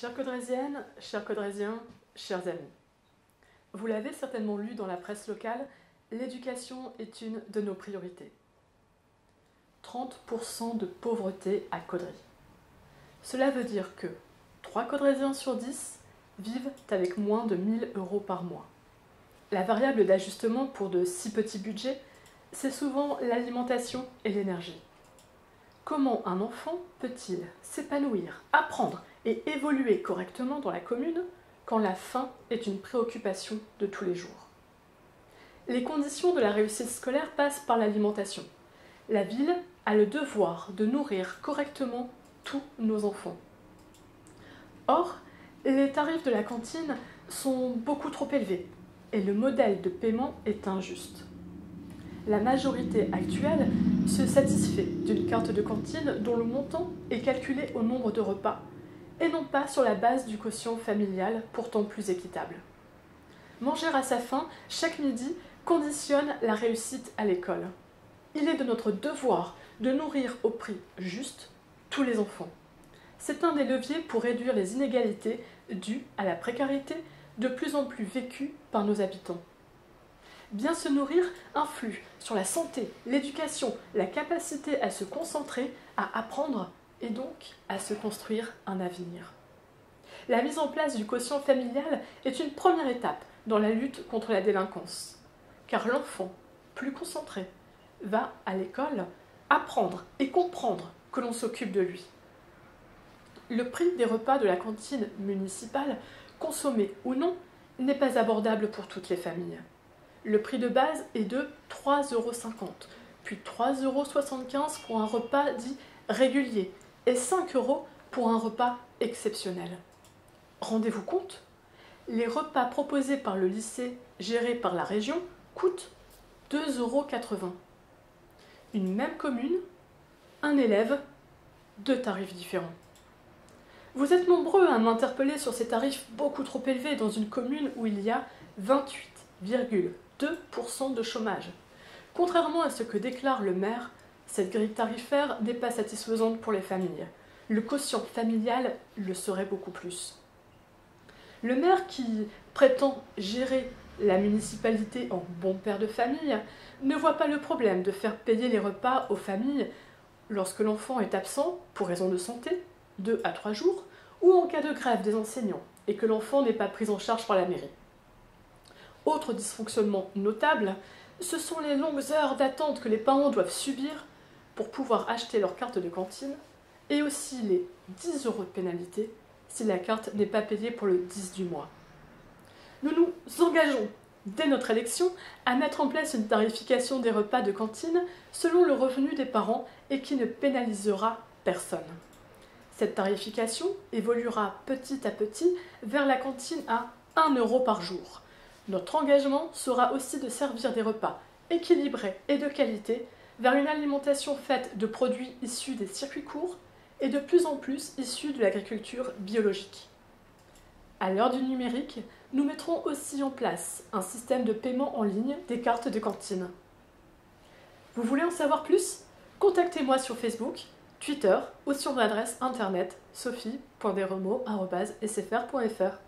Chères caudrésiennes, chers caudrésiens, chers amis, vous l'avez certainement lu dans la presse locale, l'éducation est une de nos priorités. 30% de pauvreté à Caudry. Cela veut dire que 3 caudrésiens sur 10 vivent avec moins de 1 000 € par mois. La variable d'ajustement pour de si petits budgets, c'est souvent l'alimentation et l'énergie. Comment un enfant peut-il s'épanouir, apprendre et évoluer correctement dans la commune quand la faim est une préoccupation de tous les jours? Les conditions de la réussite scolaire passent par l'alimentation. La ville a le devoir de nourrir correctement tous nos enfants. Or, les tarifs de la cantine sont beaucoup trop élevés et le modèle de paiement est injuste. La majorité actuelle se satisfait d'une carte de cantine dont le montant est calculé au nombre de repas et non pas sur la base du quotient familial pourtant plus équitable. Manger à sa faim chaque midi conditionne la réussite à l'école. Il est de notre devoir de nourrir au prix juste tous les enfants. C'est un des leviers pour réduire les inégalités dues à la précarité de plus en plus vécue par nos habitants. Bien se nourrir influe sur la santé, l'éducation, la capacité à se concentrer, à apprendre et donc à se construire un avenir. La mise en place du quotient familial est une première étape dans la lutte contre la délinquance, car l'enfant, plus concentré, va à l'école apprendre et comprendre que l'on s'occupe de lui. Le prix des repas de la cantine municipale, consommés ou non, n'est pas abordable pour toutes les familles. Le prix de base est de 3,50 €, puis 3,75 € pour un repas dit régulier et 5 € pour un repas exceptionnel. Rendez-vous compte, les repas proposés par le lycée géré par la région coûtent 2,80 €. Une même commune, un élève, 2 tarifs différents. Vous êtes nombreux à m'interpeller sur ces tarifs beaucoup trop élevés dans une commune où il y a 28,2% de chômage. Contrairement à ce que déclare le maire, cette grille tarifaire n'est pas satisfaisante pour les familles. Le quotient familial le serait beaucoup plus. Le maire qui prétend gérer la municipalité en bon père de famille ne voit pas le problème de faire payer les repas aux familles lorsque l'enfant est absent pour raison de santé, 2 à 3 jours, ou en cas de grève des enseignants et que l'enfant n'est pas pris en charge par la mairie. Autre dysfonctionnement notable, ce sont les longues heures d'attente que les parents doivent subir pour pouvoir acheter leur carte de cantine et aussi les 10 € de pénalité si la carte n'est pas payée pour le 10 du mois. Nous nous engageons, dès notre élection, à mettre en place une tarification des repas de cantine selon le revenu des parents et qui ne pénalisera personne. Cette tarification évoluera petit à petit vers la cantine à 1 € par jour. Notre engagement sera aussi de servir des repas équilibrés et de qualité vers une alimentation faite de produits issus des circuits courts et de plus en plus issus de l'agriculture biologique. À l'heure du numérique, nous mettrons aussi en place un système de paiement en ligne des cartes de cantine. Vous voulez en savoir plus? Contactez-moi sur Facebook, Twitter ou sur mon adresse internet sophie.desreumaux@caudry.fr.